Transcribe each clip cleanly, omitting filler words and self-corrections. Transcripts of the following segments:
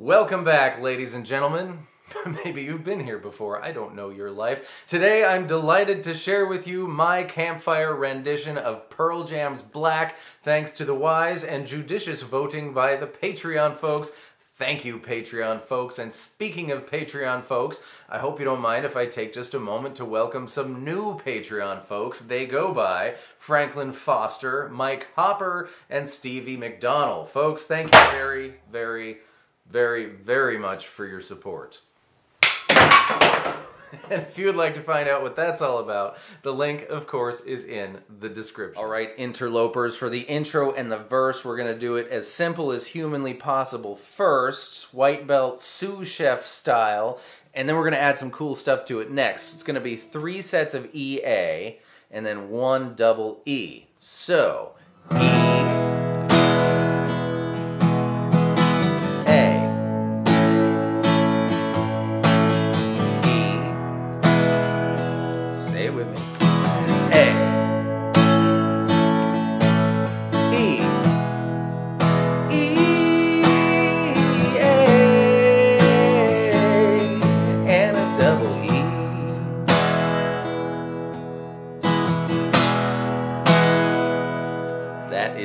Welcome back, ladies and gentlemen. Maybe you've been here before, I don't know your life. Today I'm delighted to share with you my campfire rendition of Pearl Jam's Black, thanks to the wise and judicious voting by the Patreon folks. Thank you, Patreon folks. And speaking of Patreon folks, I hope you don't mind if I take just a moment to welcome some new Patreon folks. They go by Franklin Foster, Mike Hopper, and Stevie McDonald. Folks, thank you very, very, very, very much for your support. And if you would like to find out what that's all about, the link, of course, is in the description. All right, interlopers, for the intro and the verse, we're going to do it as simple as humanly possible first, white belt sous chef style, and then we're going to add some cool stuff to it next. It's going to be 3 sets of E, A, and then 1 double E. So, E...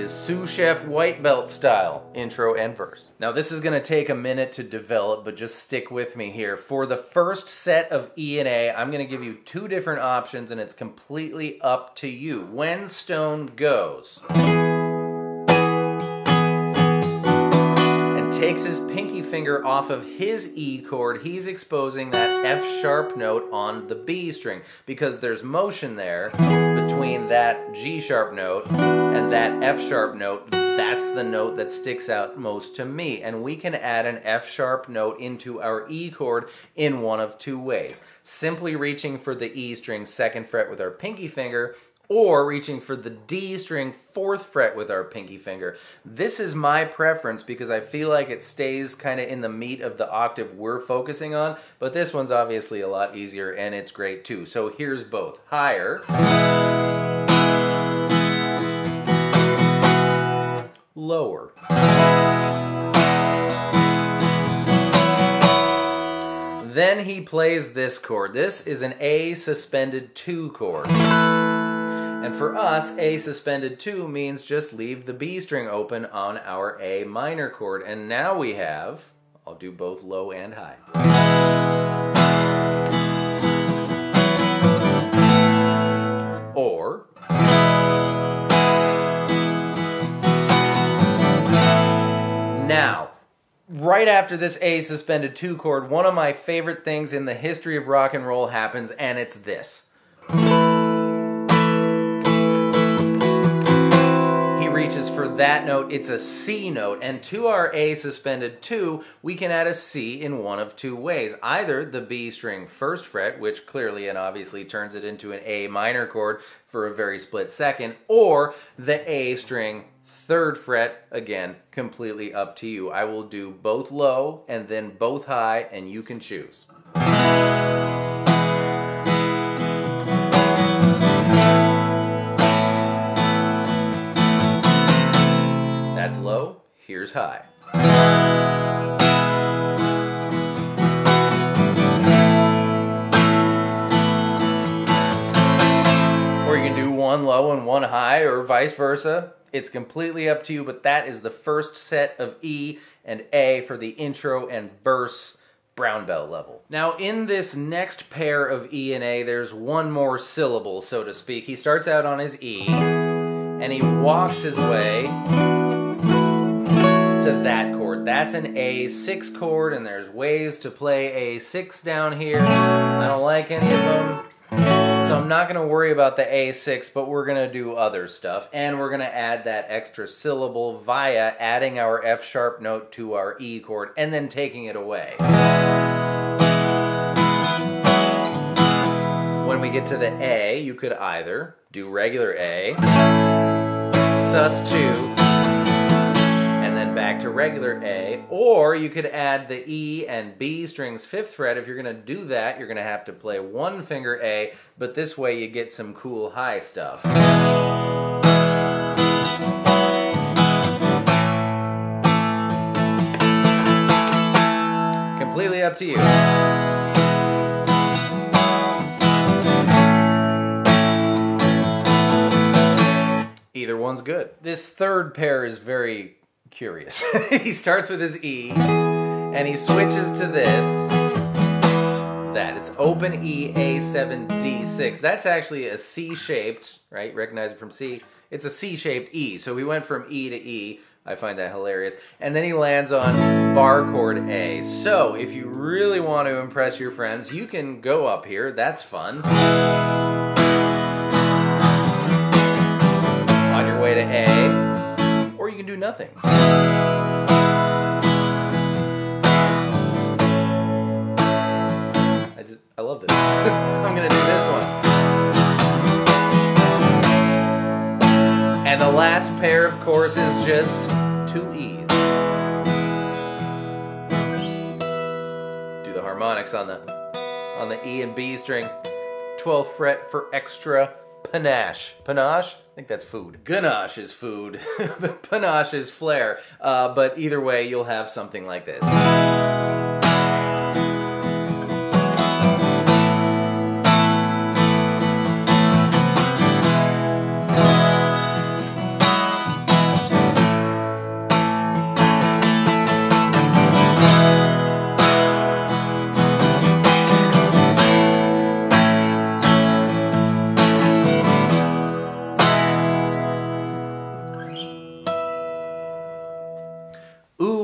Sous Chef White Belt style, intro and verse. Now this is going to take a minute to develop, but just stick with me here. For the first set of E and A, I'm going to give you 2 different options, and it's completely up to you. When Stone goes and takes his pinky finger off of his E chord, he's exposing that F-sharp note on the B string, because there's motion there between that G-sharp note and that F-sharp note. That's the note that sticks out most to me, and we can add an F-sharp note into our E chord in one of 2 ways. Simply reaching for the E string 2nd fret with our pinky finger, or reaching for the D string 4th fret with our pinky finger. This is my preference because I feel like it stays kind of in the meat of the octave we're focusing on, but this one's obviously a lot easier and it's great too. So here's both. Higher. Lower. Then he plays this chord. This is an A suspended 2 chord. And for us, A suspended 2 means just leave the B string open on our A minor chord. And now we have, I'll do both low and high. Or. Now, right after this A suspended 2 chord, one of my favorite things in the history of rock and roll happens, and it's this. For that note, it's a C note, and to our A suspended 2, we can add a C in one of 2 ways. Either the B string 1st fret, which clearly and obviously turns it into an A minor chord for a very split second, or the A string 3rd fret, again, completely up to you. I will do both low and then both high, and you can choose. That's low, here's high. Or you can do 1 low and 1 high, or vice versa. It's completely up to you, but that is the first set of E and A for the intro and verse brown belt level. Now in this next pair of E and A, there's 1 more syllable, so to speak. He starts out on his E, and he walks his way to that chord. That's an A6 chord, and there's ways to play A6 down here. I don't like any of them, so I'm not going to worry about the A6, but we're going to do other stuff, and we're going to add that extra syllable via adding our F-sharp note to our E chord, and then taking it away. When we get to the A, you could either do regular A, sus2, back to regular A, or you could add the E and B strings 5th fret. If you're going to do that, you're going to have to play 1 finger A, but this way you get some cool high stuff. completely up to you. Either one's good. This third pair is very curious. He starts with his E, and he switches to this. That, it's open E, A7, D6. That's actually a C-shaped, right? Recognize it from C. It's a C-shaped E, so we went from E to E. I find that hilarious. And then he lands on bar chord A. So, if you really want to impress your friends, you can go up here. That's fun. Way to A, or you can do nothing. I love this. I'm gonna do this one. And the last pair, of course, is just two E's. Do the harmonics on the E and B string, 12th fret for extra panache. Panache? I think that's food. Ganache is food. Panache is flair. But either way, you'll have something like this.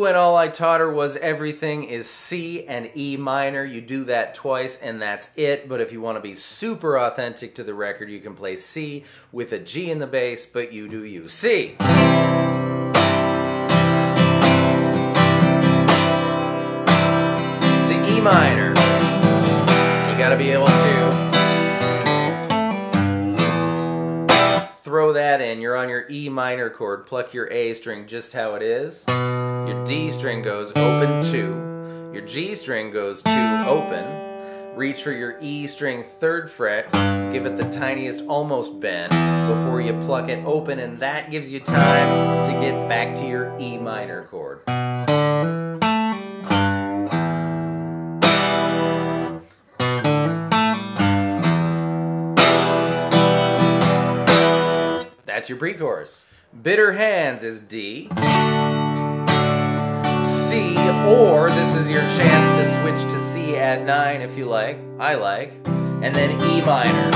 And all I taught her was everything is C and E minor. You do that twice and that's it. But if you want to be super authentic to the record, you can play C with a G in the bass, but you do you. C. To E minor. You gotta be able to throw that in. You're on your E minor chord. Pluck your A string just how it is. Your D string goes open 2, your G string goes 2 open, reach for your E string 3rd fret, give it the tiniest almost bend before you pluck it open, and that gives you time to get back to your E minor chord. That's your pre-chorus. Bitter Hands is D. C, or this is your chance to switch to C at 9 if you like, I like, and then E minor.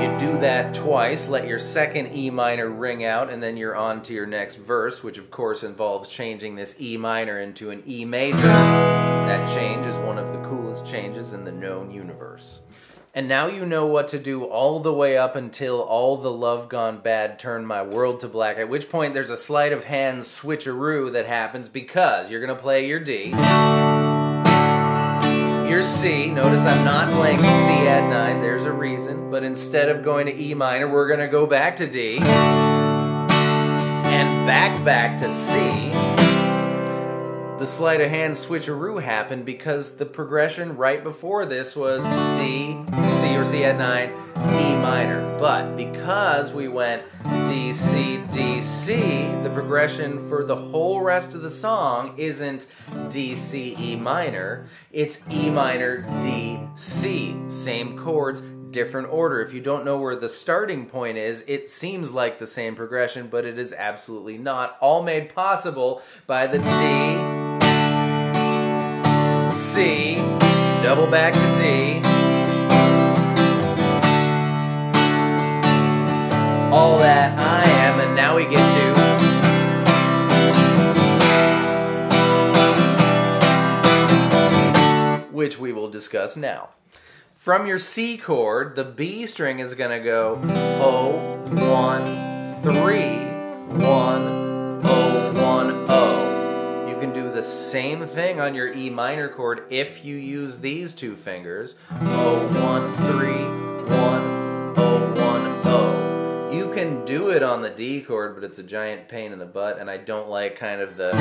You do that twice, let your second E minor ring out, and then you're on to your next verse, which of course involves changing this E minor into an E major. That change is one of the coolest changes in the known universe. And now you know what to do all the way up until All the Love Gone Bad Turned My World to Black, at which point there's a sleight of hand switcheroo that happens because you're gonna play your D, your C. Notice I'm not playing C at 9, there's a reason, but instead of going to E minor, we're gonna go back to D, and back to C. The sleight of hand switcheroo happened because the progression right before this was D, C or C at 9, E minor. But because we went D, C, D, C, the progression for the whole rest of the song isn't D, C, E minor. It's E minor, D, C. Same chords, different order. If you don't know where the starting point is, it seems like the same progression, but it is absolutely not. All made possible by the D, C, double back to D, all that I am, and now we get to, which we will discuss now. From your C chord, the B string is going to go 0, 1, 3, 1, 0, 1, 0. You can do the same thing on your E minor chord if you use these two fingers. 0, 1, 3, 1, 0, 1, 0. You can do it on the D chord, but it's a giant pain in the butt, and I don't like kind of the...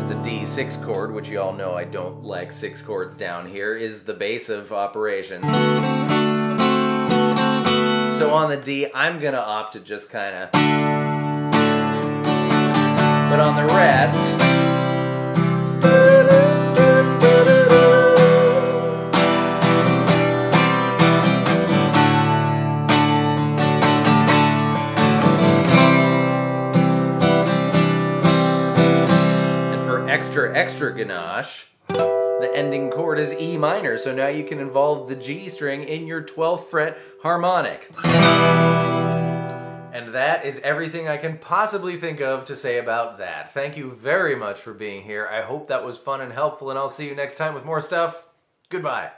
It's a D6 chord, which you all know I don't like 6 chords down here, is the base of operations. So on the D, I'm going to opt to just kind of... But on the rest, extra ganache. The ending chord is E minor, so now you can involve the G string in your 12th fret harmonic. And that is everything I can possibly think of to say about that. Thank you very much for being here. I hope that was fun and helpful, and I'll see you next time with more stuff. Goodbye.